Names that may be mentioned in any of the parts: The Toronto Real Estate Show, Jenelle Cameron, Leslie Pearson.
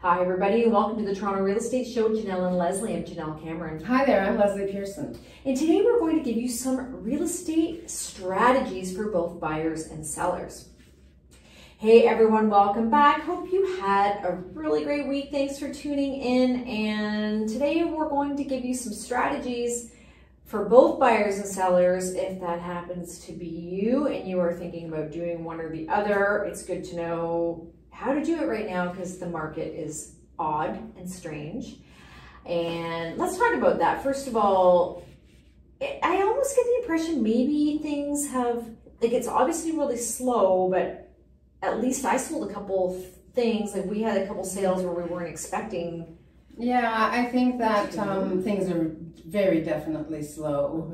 Hi everybody, welcome to the Toronto Real Estate Show. Jenelle and Leslie. I'm Jenelle Cameron. Hi there, I'm Leslie Pearson. And today we're going to give you some real estate strategies for both buyers and sellers. Hey everyone, welcome back. Hope you had a really great week. Thanks for tuning in. And today we're going to give you some strategies for both buyers and sellers. If that happens to be you and you are thinking about doing one or the other, it's good to know how to do it right now because the market is odd and strange. And let's talk about that. First of all, I almost get the impression maybe things have, like, it's obviously really slow, but at least I sold a couple things. Like, we had a couple sales where we weren't expecting. Yeah, I think that things are very definitely slow.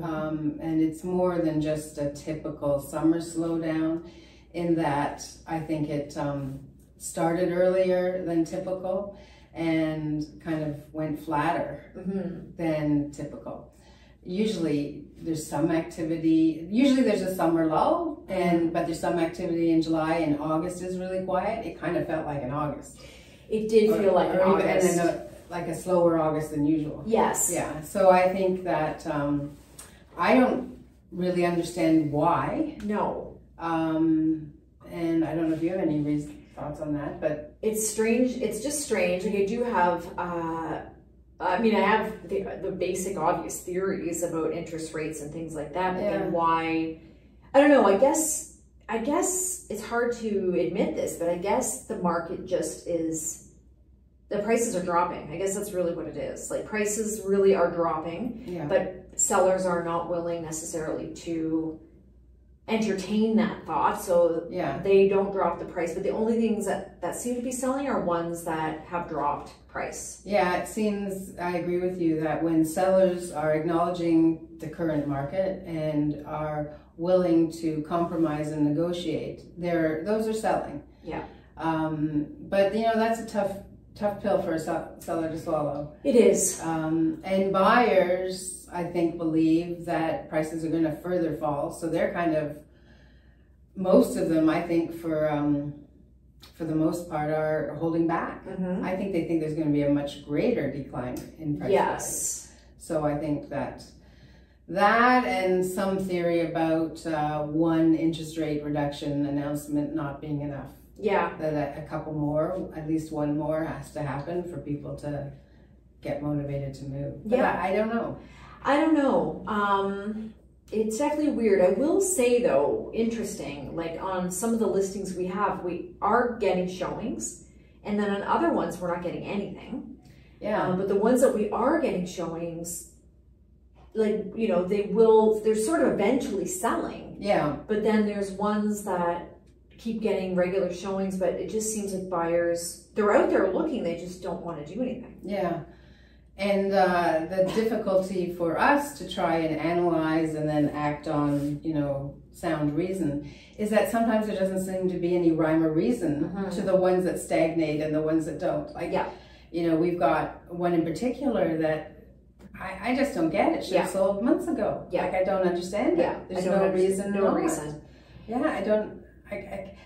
And it's more than just a typical summer slowdown in that I think it started earlier than typical and kind of went flatter than typical. Usually there's some activity, usually there's a summer lull, but there's some activity in July, and August is really quiet. It kind of felt like an August. It did feel like an August. And then like a slower August than usual. Yes. Yeah, so I think that I don't really understand why. No. And I don't know if you have any reason. Thoughts on that? But it's strange. It's just strange. Like, I do have, I mean, I have the basic obvious theories about interest rates and things like that, but then why, I don't know. I guess it's hard to admit this, but I guess the market just is, the prices are dropping. I guess that's really what it is. Like, prices really are dropping, but sellers are not willing necessarily to entertain that thought, so they don't drop the price. But the only things that seem to be selling are ones that have dropped price. Yeah, it seems, I agree with you, that when sellers are acknowledging the current market and are willing to compromise and negotiate, those are selling. Yeah. But you know, that's a tough pill for a seller to swallow. It is. And buyers, I think, believe that prices are going to further fall. So they're kind of, most of them, I think, for the most part, are holding back. I think they think there's going to be a much greater decline in prices. Yes. So I think that and some theory about one interest rate reduction announcement not being enough. Yeah, that a couple more, at least one more, has to happen for people to get motivated to move. But yeah, I don't know. I don't know. It's definitely weird. I will say, though, interesting, like on some of the listings we have, we are getting showings, and then on other ones we're not getting anything. Yeah. But the ones that we are getting showings, like, you know, they're sort of eventually selling. Yeah. But then there's ones that keep getting regular showings, but it just seems like buyers, they're out there looking, they just don't want to do anything. Yeah. And the difficulty for us to try and analyze and then act on, you know, sound reason is that sometimes there doesn't seem to be any rhyme or reason to the ones that stagnate and the ones that don't. Like, you know, we've got one in particular that I just don't get. It should have sold months ago. Like, I don't understand it. There's no reason. No reason. Yeah, I don't.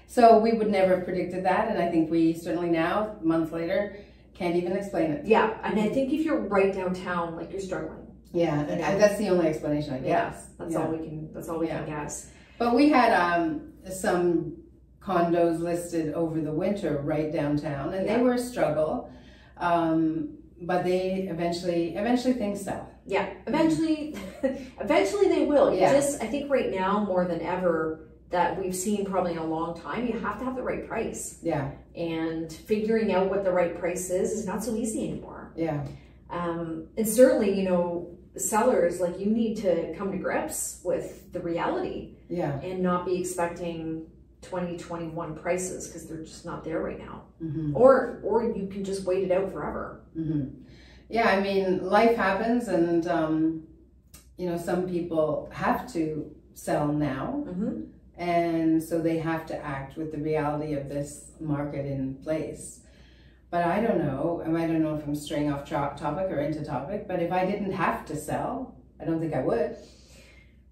So we would never have predicted that, and I think we certainly now, months later, can't even explain it. Yeah, and I think if you're right downtown, like, you're struggling. Yeah, you know? That's the only explanation I guess. That's all we can. That's all we can guess. But we had some condos listed over the winter right downtown, and they were a struggle. But they eventually things sell. Yeah, eventually they will. Yeah. Just, I think right now more than ever, that we've seen probably in a long time, you have to have the right price. Yeah. And figuring out what the right price is not so easy anymore. Yeah. And certainly, you know, sellers, like, you need to come to grips with the reality. Yeah. And not be expecting 2021 prices because they're just not there right now. Or you can just wait it out forever. Yeah, I mean, life happens, and you know, some people have to sell now. And so they have to act with the reality of this market in place. But I don't know, and I don't know if I'm straying off topic or into topic, but if I didn't have to sell, I don't think I would.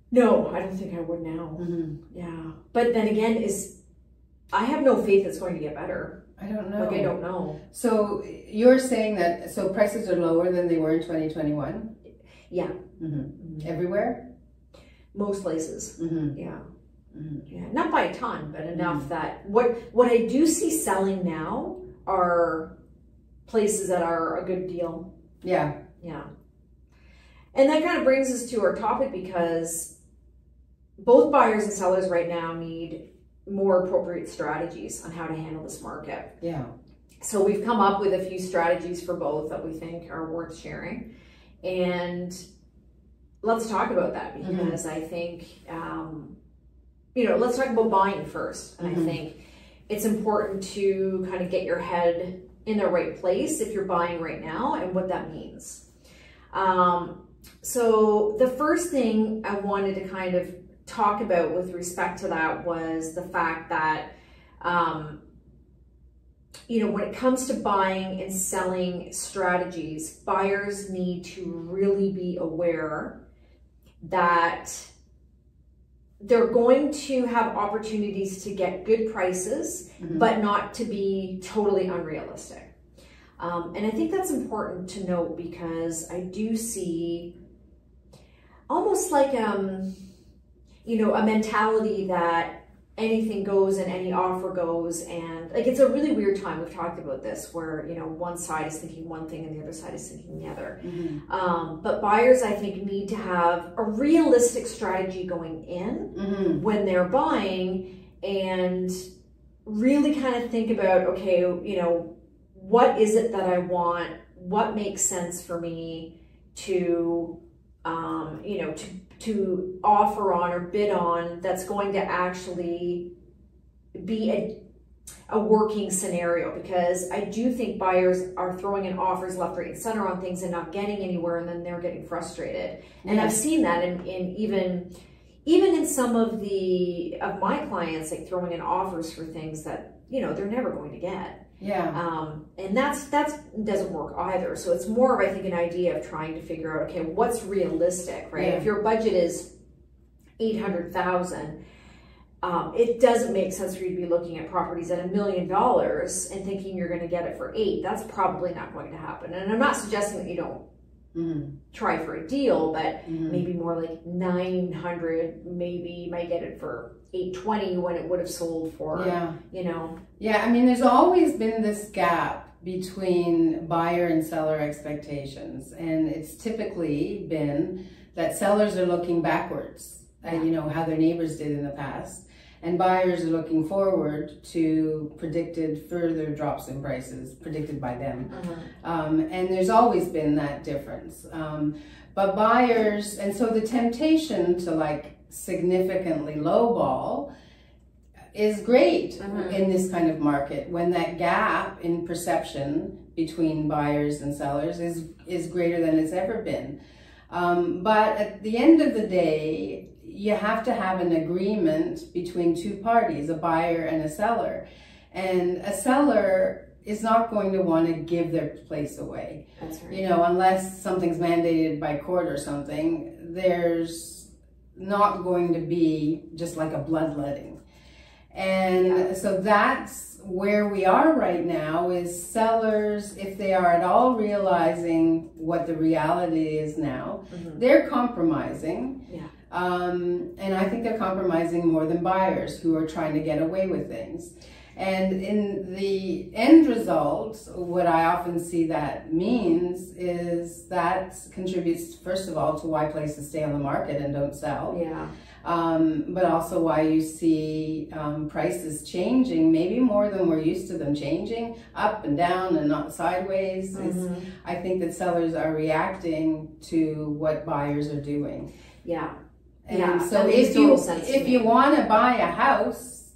No, I don't think I would now. Yeah. But then again, I have no faith it's going to get better. I don't know. Like, I don't know. So you're saying that, so prices are lower than they were in 2021? Yeah. Mm-hmm. Mm-hmm. Everywhere? Most places. Mm-hmm. Yeah. Mm-hmm. Yeah. Not by a ton, but enough mm-hmm. that what I do see selling now are places that are a good deal. Yeah. Yeah. And that kind of brings us to our topic, because both buyers and sellers right now need more appropriate strategies on how to handle this market. Yeah. So we've come up with a few strategies for both that we think are worth sharing. And let's talk about that, because mm-hmm. I think, you know, let's talk about buying first. And mm-hmm. I think it's important to kind of get your head in the right place if you're buying right now and what that means. So the first thing I wanted to kind of talk about with respect to that was the fact that, you know, when it comes to buying and selling strategies, buyers need to really be aware that they're going to have opportunities to get good prices, mm-hmm. but not to be totally unrealistic. And I think that's important to note, because I do see almost like, you know, a mentality that anything goes and any offer goes, and like, it's a really weird time. We've talked about this, where, you know, one side is thinking one thing and the other side is thinking the other. Mm-hmm. But buyers, I think, need to have a realistic strategy going in mm-hmm. when they're buying, and really kind of think about, okay, you know, what is it that I want? What makes sense for me to, you know, to offer on or bid on, that's going to actually be a working scenario, because I do think buyers are throwing in offers left, right, and center on things and not getting anywhere, and then they're getting frustrated. And I've seen that in even in some of my clients, like throwing in offers for things that, you know, they're never going to get. Yeah. And that's doesn't work either. So it's more of, I think, an idea of trying to figure out, okay, what's realistic, right? Yeah. If your budget is $800,000, it doesn't make sense for you to be looking at properties at $1 million and thinking you're going to get it for $8. That's probably not going to happen. And I'm not suggesting that you don't mm-hmm. try for a deal, but mm-hmm. maybe more like 900, maybe you might get it for 820 when it would have sold for, yeah. you know. Yeah, I mean, there's always been this gap between buyer and seller expectations, and it's typically been that sellers are looking backwards, yeah. You know, how their neighbors did in the past, and buyers are looking forward to predicted further drops in prices predicted by them. Uh-huh. And there's always been that difference. But buyers, and so the temptation to like significantly lowball is great uh-huh. in this kind of market, when that gap in perception between buyers and sellers is greater than it's ever been. But at the end of the day, you have to have an agreement between two parties, a buyer and a seller. And a seller is not going to want to give their place away. That's right. You know, unless something's mandated by court or something, there's not going to be just like a bloodletting. And yeah. so that's where we are right now, is sellers, if they are at all realizing what the reality is now, mm-hmm. they're compromising. Yeah. And I think they're compromising more than buyers, who are trying to get away with things. And in the end result, what I often see that means is that contributes, first of all, to why places stay on the market and don't sell. Yeah. But also why you see prices changing, maybe more than we're used to them changing, up and down and not sideways. Mm-hmm. I think that sellers are reacting to what buyers are doing. Yeah. And yeah, so if you want to buy a house,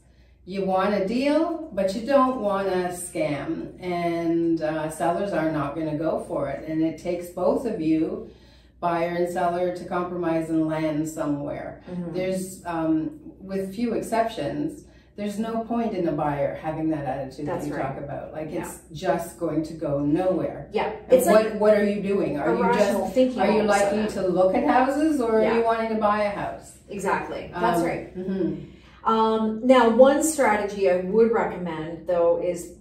you want a deal, but you don't want a scam, and sellers are not going to go for it. And it takes both of you, buyer and seller, to compromise and land somewhere. Mm-hmm. There's, with few exceptions, there's no point in a buyer having that attitude that you talk about. Like, yeah. it's just going to go nowhere. Yeah. It's like, what are you doing? Are you just thinking? Are you likely to look at houses, or yeah. are you wanting to buy a house? Exactly. That's right. Mm-hmm. Now, one strategy I would recommend, though, is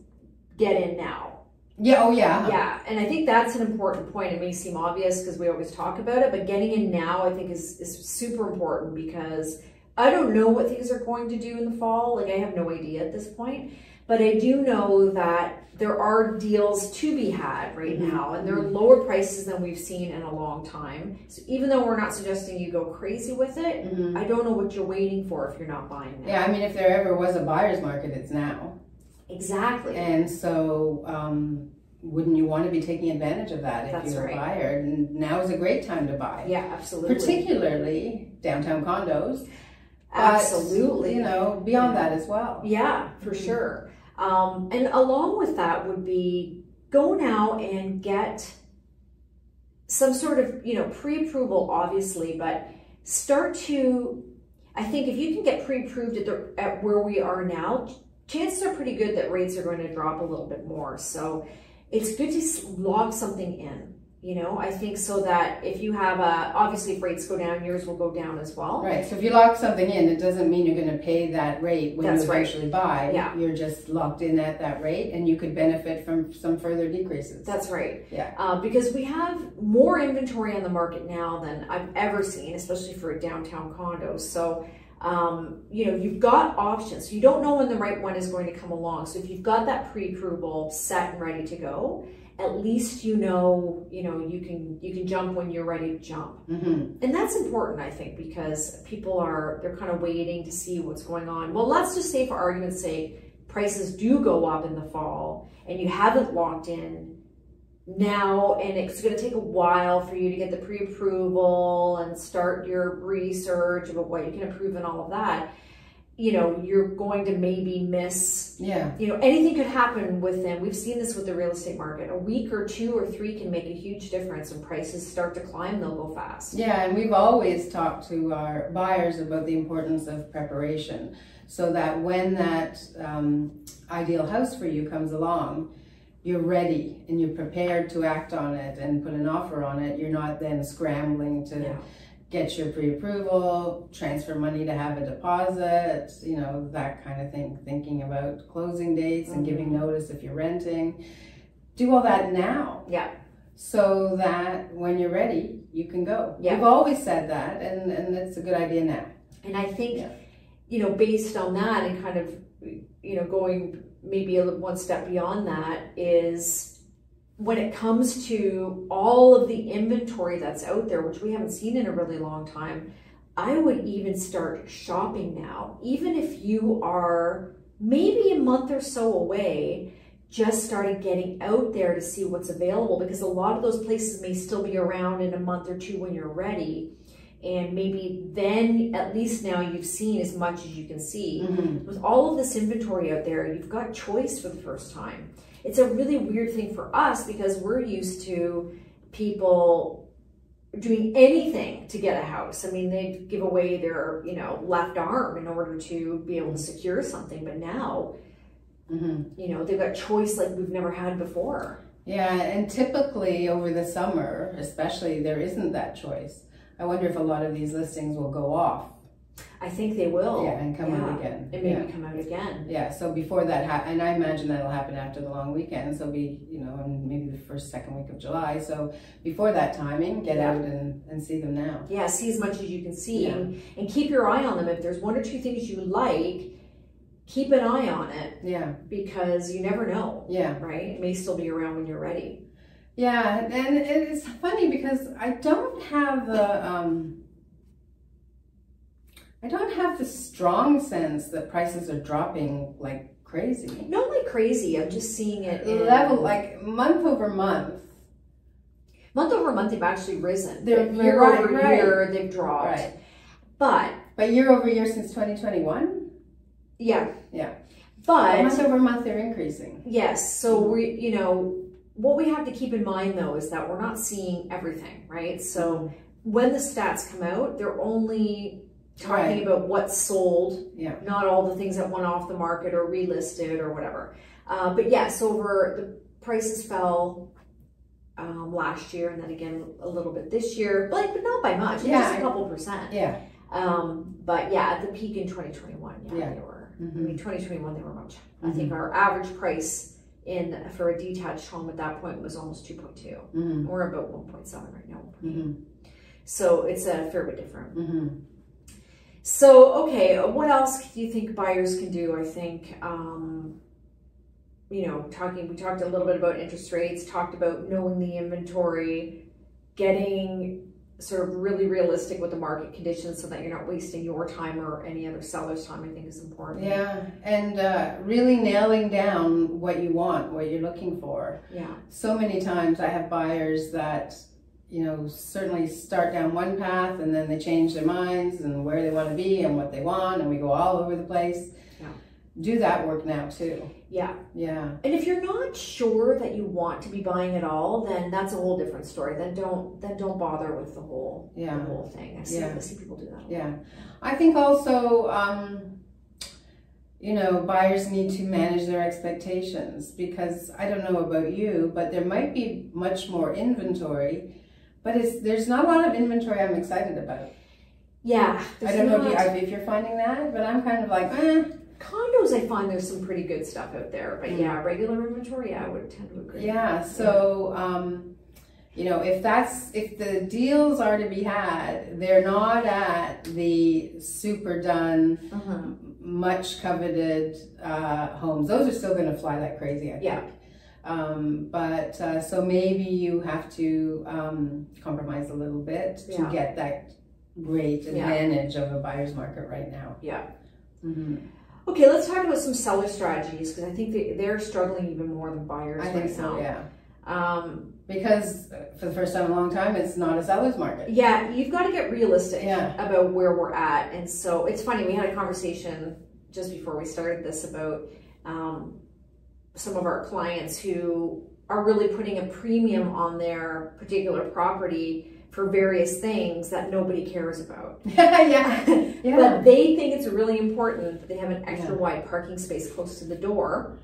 get in now. Yeah. Oh yeah. Yeah. And I think that's an important point. It may seem obvious because we always talk about it, but getting in now, I think is super important, because I don't know what things are going to do in the fall. Like, I have no idea at this point, but I do know that there are deals to be had right now, and they're lower prices than we've seen in a long time. So even though we're not suggesting you go crazy with it, I don't know what you're waiting for if you're not buying now. Yeah, I mean, if there ever was a buyer's market, it's now. Exactly. And so wouldn't you want to be taking advantage of that if you're a buyer? And now is a great time to buy. Yeah, absolutely. Particularly downtown condos. Absolutely. But, you know, beyond that as well. Yeah, for sure. And along with that would be, go now and get some sort of, you know, pre-approval, obviously, but start to, I think if you can get pre-approved at where we are now, chances are pretty good that rates are going to drop a little bit more. So it's good to log something in, you know, I think, so that if you have a, obviously if rates go down, yours will go down as well. Right. So if you lock something in, it doesn't mean you're going to pay that rate when you actually buy. Yeah. You're just locked in at that rate, and you could benefit from some further decreases. That's right. Yeah. Because we have more inventory on the market now than I've ever seen, especially for a downtown condo. So, you know, you've got options. You don't know when the right one is going to come along. So if you've got that pre-approval set and ready to go, at least you know you can jump when you're ready to jump. And that's important, I think, because people are, they're kind of waiting to see what's going on. Well, let's just say, for argument's sake, prices do go up in the fall and you haven't locked in now, and it's going to take a while for you to get the pre-approval and start your research about what you can approve and all of that. You know, you're going to maybe miss, you know, anything could happen with them. We've seen this with the real estate market. A week or two or three can make a huge difference. When prices start to climb, they'll go fast. Yeah, and we've always talked to our buyers about the importance of preparation, so that when that ideal house for you comes along, you're ready and you're prepared to act on it and put an offer on it. You're not then scrambling to... get your pre-approval, transfer money to have a deposit, you know, that kind of thing, thinking about closing dates and giving notice if you're renting. Do all that now. Yeah. So that when you're ready, you can go. Yeah. We've always said that, and it's a good idea now. And I think, you know, based on that and kind of, you know, going maybe one step beyond that is, when it comes to all of the inventory that's out there, which we haven't seen in a really long time, I would even start shopping now. Even if you are maybe a month or so away, just started getting out there to see what's available, because a lot of those places may still be around in a month or two when you're ready. And maybe then, at least now, you've seen as much as you can see. With all of this inventory out there, you've got choice for the first time. It's a really weird thing for us, because we're used to people doing anything to get a house. I mean, they'd give away their, you know, left arm in order to be able to secure something. But now, you know, they've got choice like we've never had before. Yeah, and typically over the summer, especially, there isn't that choice. I wonder if a lot of these listings will go off. I think they will. Yeah, and come out again. It maybe come out again. Yeah, so before that, and I imagine that'll happen after the long weekend, so be, you know, maybe the first, second week of July, so before that timing, get out and see them now. Yeah, see as much as you can see, and keep your eye on them. If there's one or two things you like, keep an eye on it. Yeah. Because you never know. Yeah. Right? It may still be around when you're ready. Yeah, and it's funny because I don't have the strong sense that prices are dropping like crazy. Not like crazy. I'm just seeing it in level, like month over month. Month over month, they've actually risen. Year over year, they've dropped. Right. But year over year since 2021. Yeah. Yeah. But month over month, they're increasing. Yes. So we, you know, what we have to keep in mind though is that we're not seeing everything, right? So when the stats come out, they're only talking about what's sold, not all the things that went off the market or relisted or whatever. But yes, over the prices fell last year, and then again a little bit this year, but not by much, just a couple percent. Yeah. But yeah, at the peak in 2021, they were. I mean, 2021 they were much. I think our average price in for a detached home at that point was almost 2.2. Mm-hmm. We're about 1.7 right now. Mm-hmm. So it's a fair bit different. Mm-hmm. So, okay, what else do you think buyers can do? I think, you know, we talked a little bit about interest rates, talked about knowing the inventory, getting sort of really realistic with the market conditions so that you're not wasting your time or any other seller's time, I think is important. Yeah, and really nailing down what you want, what you're looking for. Yeah. So many times I have buyers that, you know, certainly start down one path and then they change their minds and where they want to be and what they want, and we go all over the place. Yeah. Do that work now too. Yeah. Yeah. And if you're not sure that you want to be buying at all, then that's a whole different story. Then don't bother with the whole the whole thing. I see people do that. Yeah. I think also you know, buyers need to manage their expectations, because I don't know about you, but there might be much more inventory, but there's not a lot of inventory I'm excited about. Yeah. I don't know if you're finding that, but I'm kind of like, eh. Condos, I find there's some pretty good stuff out there, but yeah, regular inventory, yeah, I would tend to agree. Yeah, so you know, if the deals are to be had, they're not at the super done, much coveted homes. Those are still going to fly like crazy, I think. So maybe you have to compromise a little bit to get that great advantage of a buyer's market right now. Yeah. Mm-hmm. Okay, let's talk about some seller strategies, because I think they're struggling even more than buyers right now. Yeah. Because for the first time in a long time, it's not a seller's market. Yeah, you've got to get realistic about where we're at. And so it's funny, we had a conversation just before we started this about some of our clients who are really putting a premium on their particular property for various things that nobody cares about. But they think it's really important that they have an extra wide parking space close to the door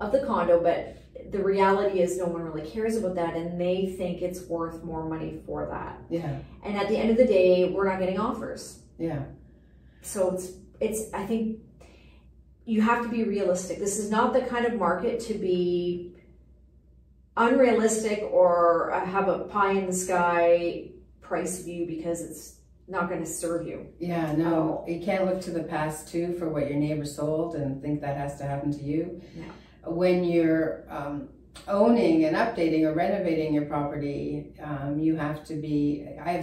of the condo, but the reality is no one really cares about that, and they think it's worth more money for that. Yeah. And at the end of the day, we're not getting offers. Yeah. So it's I think you have to be realistic. This is not the kind of market to be unrealistic or have a pie in the sky price view, because it's not going to serve you. Yeah, no, you can't look to the past too for what your neighbor sold and think that has to happen to you. No. When you're owning and updating or renovating your property, you have to be, I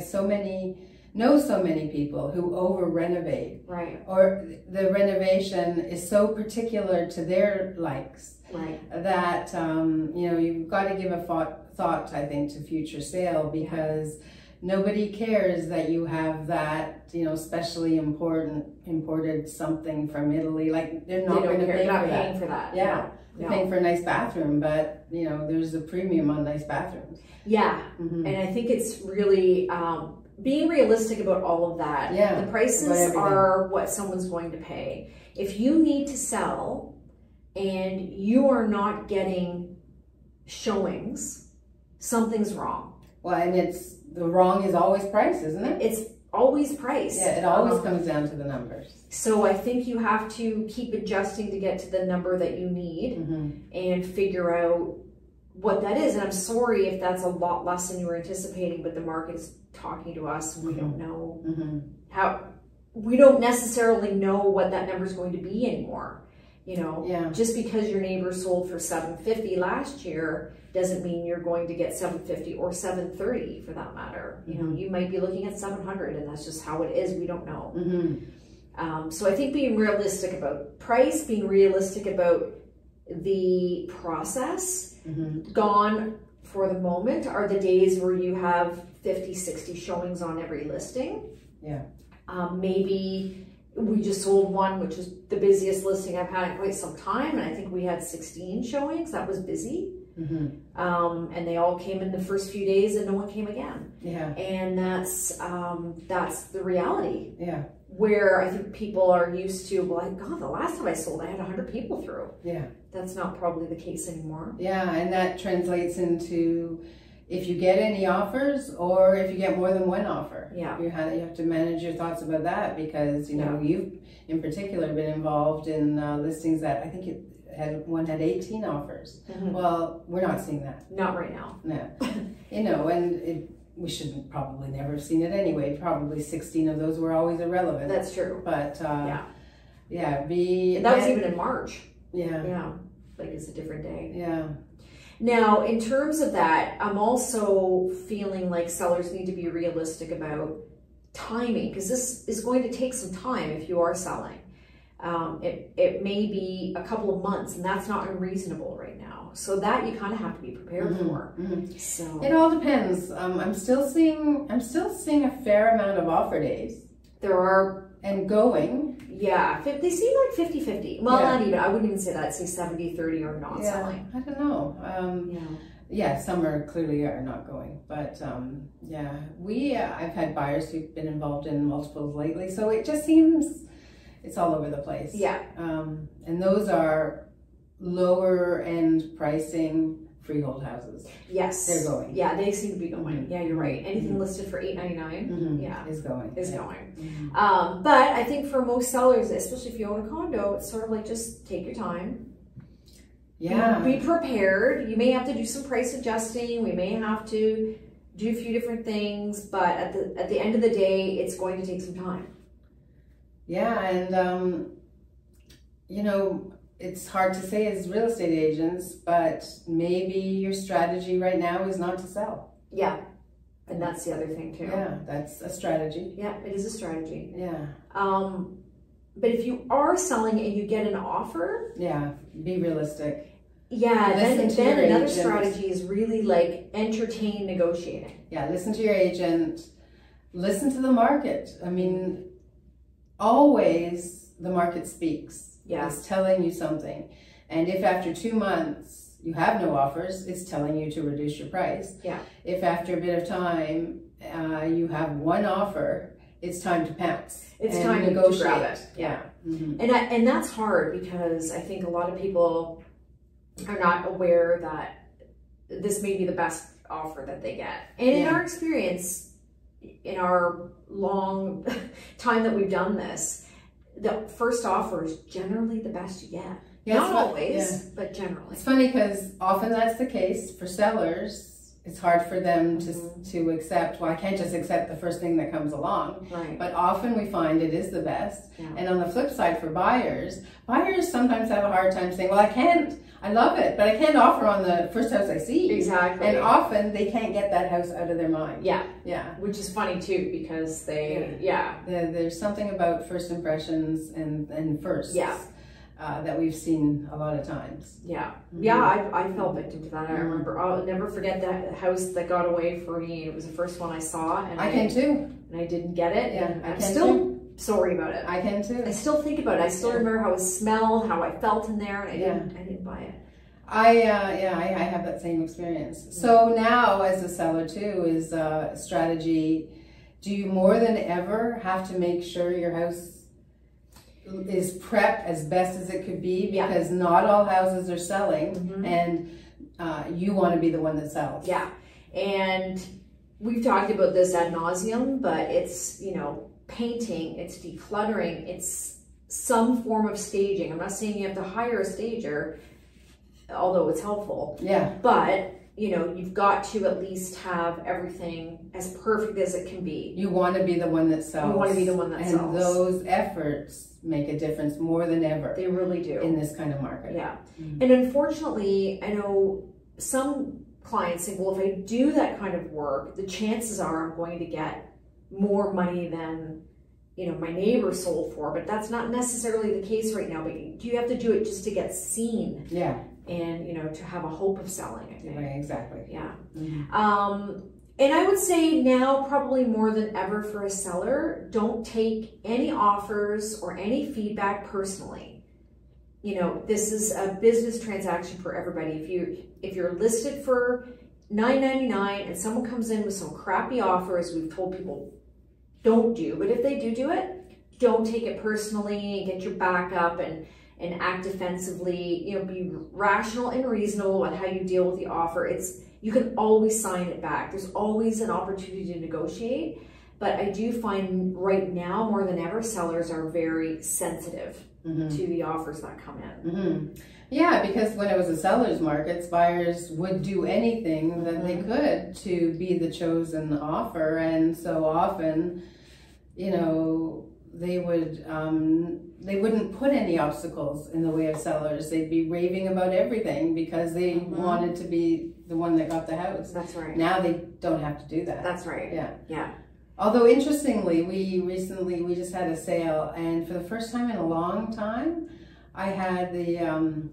know so many people who over renovate. Right. Or the renovation is so particular to their likes. Right. That, you know, you've got to give a thought, I think, to future sale, because nobody cares that you have that, you know, specially imported something from Italy. Like, they're not going to pay for that. Yeah. They're paying for a nice bathroom, but, you know, there's a premium on nice bathrooms. Yeah. Mm-hmm. And I think it's really, being realistic about all of that. Yeah, the prices are what someone's going to pay. If you need to sell and you are not getting showings, something's wrong. Well, and the wrong is always price, isn't it? It's always price. Yeah, it always comes down to the numbers. So I think you have to keep adjusting to get to the number that you need and figure out what that is. And I'm sorry if that's a lot less than you were anticipating, but the market is talking to us. We don't know how, we don't necessarily know what that number is going to be anymore. You know, just because your neighbor sold for $750 last year doesn't mean you're going to get $750 or $730 for that matter. You know, you might be looking at $700, and that's just how it is. We don't know. So I think being realistic about price, being realistic about the process. Gone for the moment are the days where you have 50-60 showings on every listing. Yeah. Maybe we just sold one, which is the busiest listing I've had in quite some time, and I think we had 16 showings. That was busy. And they all came in the first few days, and no one came again. Yeah. And that's the reality. Yeah. Where I think people are used to, like, God, the last time I sold, I had 100 people through. Yeah. That's not probably the case anymore. Yeah, and that translates into if you get any offers or if you get more than one offer. Yeah. You have to manage your thoughts about that, because, you know, you've in particular been involved in listings that I think one had 18 offers. Mm-hmm. Well, we're not seeing that. Not right now. No. You know, and we shouldn't probably never have seen it anyway. Probably 16 of those were always irrelevant. That's true. But that was even in March. Yeah. Yeah. Like it's a different day. Yeah. Now, in terms of that, I'm also feeling like sellers need to be realistic about timing, because this is going to take some time if you are selling. It may be a couple of months, and that's not unreasonable right now. So that you kind of have to be prepared for. Mm-hmm. So it all depends. I'm still seeing a fair amount of offer days. There are. And going. Yeah, they seem like 50-50. Well, yeah. Not even, I wouldn't even say that. I'd say 70-30 are not selling. I don't know. Yeah, some are clearly not going. But yeah, I've had buyers who've been involved in multiples lately. So it just seems it's all over the place. Yeah. And those are lower end pricing freehold houses. Yes. They're going. Yeah, they seem to be going. Mm-hmm. Yeah, you're right. Anything listed for $899, mm-hmm. yeah, is going. Is going. Mm-hmm. But I think for most sellers, especially if you own a condo, it's sort of like just take your time. Yeah. Be prepared. You may have to do some price adjusting. We may have to do a few different things, but at the end of the day, it's going to take some time. Yeah, and you know, it's hard to say as real estate agents, but maybe your strategy right now is not to sell. Yeah, and that's the other thing too. Yeah, that's a strategy. Yeah, it is a strategy. Yeah. But if you are selling and you get an offer, yeah, be realistic. Yeah, then another strategy is really like entertain negotiating. Yeah, listen to your agent, listen to the market. I mean, always the market speaks. Yeah. It's telling you something. And if after 2 months you have no offers, it's telling you to reduce your price. Yeah. If after a bit of time you have one offer, it's time to pounce. It's time to negotiate. Grab it. Yeah. Mm-hmm. And that's hard, because I think a lot of people are not aware that this may be the best offer that they get. And in our experience, in our long time that we've done this, the first offer is generally the best you get. Yeah, not always, but generally. It's funny because often that's the case for sellers. It's hard for them to accept, well, I can't just accept the first thing that comes along. Right. But often we find it is the best. Yeah. And on the flip side for buyers sometimes have a hard time saying, well, I love it, but I can't offer on the first house I see. Exactly. And often they can't get that house out of their mind. Yeah. Yeah. Which is funny too, because they, there's something about first impressions and firsts. Yeah. That we've seen a lot of times. Yeah. Mm-hmm. Yeah, I fell victim to that. I remember, I'll never forget that house that got away for me. It was the first one I saw. And I can too. And I didn't get it. Yeah. And I'm still sorry about it. I can too. I still think about it. I still remember how it smelled, how I felt in there, and I didn't buy it. I have that same experience. Yeah. So now as a seller too is strategy. Do you more than ever have to make sure your house is prepped as best as it could be, because not all houses are selling, and you want to be the one that sells. Yeah. And we've talked about this ad nauseum, but it's, you know, painting, it's decluttering, it's some form of staging. I'm not saying you have to hire a stager, although it's helpful. Yeah. But, you know, you've got to at least have everything as perfect as it can be. You want to be the one that sells. You want to be the one that sells. And those efforts make a difference more than ever. They really do. In this kind of market. Yeah. Mm-hmm. And unfortunately, I know some clients think, well, if I do that kind of work, the chances are I'm going to get more money than, you know, my neighbor sold for. But that's not necessarily the case right now. But you have to do it just to get seen. Yeah. And, you know, to have a hope of selling, I think. Right, exactly. Yeah. Mm-hmm. And I would say now, probably more than ever for a seller, don't take any offers or any feedback personally. You know, this is a business transaction for everybody. If you're listed for $9.99 and someone comes in with some crappy offers, we've told people don't do. But if they do it, don't take it personally and get your back up and act defensively. You know, be rational and reasonable on how you deal with the offer. You can always sign it back. There's always an opportunity to negotiate. But I do find right now more than ever, sellers are very sensitive mm-hmm. to the offers that come in. Mm-hmm. Yeah, because when it was a seller's market, buyers would do anything mm-hmm. that they could to be the chosen offer. And so often, you know, they would, they wouldn't put any obstacles in the way of sellers. They'd be raving about everything because they mm-hmm. wanted to be the one that got the house. That's right. Now they don't have to do that. That's right. Yeah. Yeah. Although interestingly, we just had a sale, and for the first time in a long time, I had the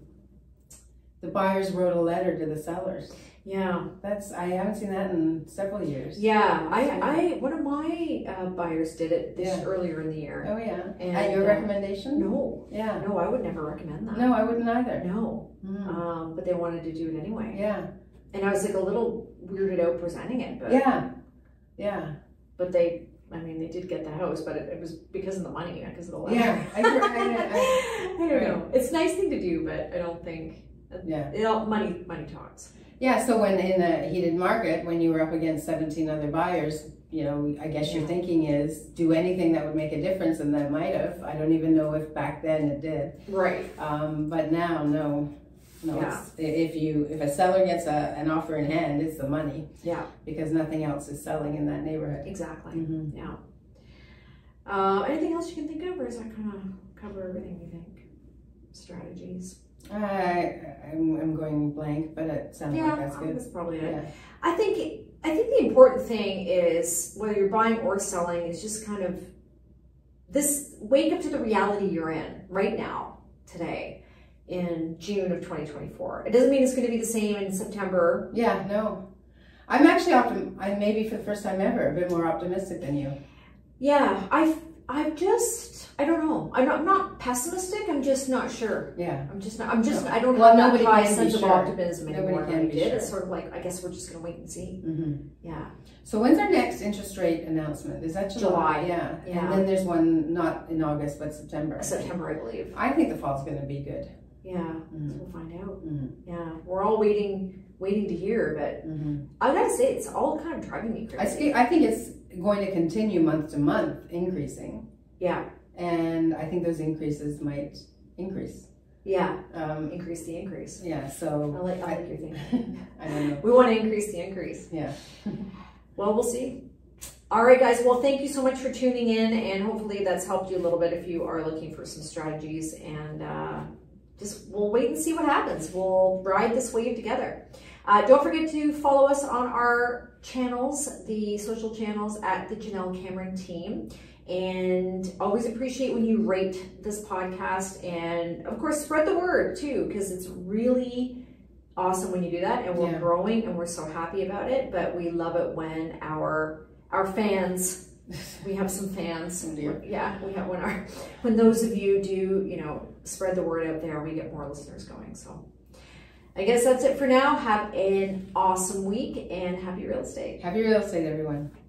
buyers wrote a letter to the sellers. Yeah, I haven't seen that in several years. Yeah, I one of my buyers did it this earlier in the year. Oh yeah, and at your recommendation? No, yeah, no, I would never recommend that. No, I wouldn't either. No, mm. But they wanted to do it anyway. Yeah, and I was like a little weirded out presenting it, but yeah, yeah, but they. I mean, they did get the house, but it was because of the money, not because of the letter. Yeah, I don't know. It's a nice thing to do, but I don't think. Yeah, money talks. Yeah, so when in a heated market, when you were up against 17 other buyers, you know, I guess your thinking is do anything that would make a difference, and that might have. I don't even know if back then it did. Right. But now, no. No, yeah. If a seller gets an offer in hand, it's the money. Yeah, because nothing else is selling in that neighborhood. Exactly. Mm-hmm. Yeah. Anything else you can think of, or does that kind of cover everything you think? Strategies. I'm going blank, but it sounds like that's good. That's probably it. Yeah. I think the important thing is whether you're buying or selling is just kind of this wake up to the reality you're in right now today. In June of 2024. It doesn't mean it's going to be the same in September. Yeah, no. I'm actually maybe for the first time ever a bit more optimistic than you. Yeah, I've just I don't know. I'm not pessimistic. I'm just not sure. Yeah. I don't have a high sense of optimism anymore than I did. It's sort of like I guess we're just going to wait and see. Mm-hmm. Yeah. So when's our next interest rate announcement? Is that July? Yeah. Yeah. And then there's one not in August but September. September, I believe. I think the fall's going to be good. Yeah, mm-hmm. So we'll find out. Mm-hmm. Yeah, we're all waiting to hear, but mm-hmm. I gotta say, it's all kind of driving me crazy. I think it's going to continue month to month increasing. Yeah. And I think those increases might increase. Yeah, increase the increase. Yeah, so. I like your thing. I don't know. We want to increase the increase. Yeah. Well, we'll see. All right, guys. Well, thank you so much for tuning in, and hopefully that's helped you a little bit if you are looking for some strategies and, we'll wait and see what happens. We'll ride this wave together. Don't forget to follow us on our channels, the social channels at the Jenelle Cameron team. And always appreciate when you rate this podcast. And of course, spread the word too, because it's really awesome when you do that. And we're growing and we're so happy about it. But we love it when our fans, we have some fans. Yeah, we have when those of you do, you know, spread the word out there, we get more listeners going. So I guess that's it for now. Have an awesome week and happy real estate. Happy real estate, everyone.